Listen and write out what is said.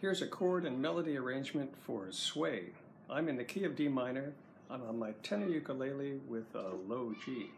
Here's a chord and melody arrangement for Sway. I'm in the key of D minor. I'm on my tenor ukulele with a low G.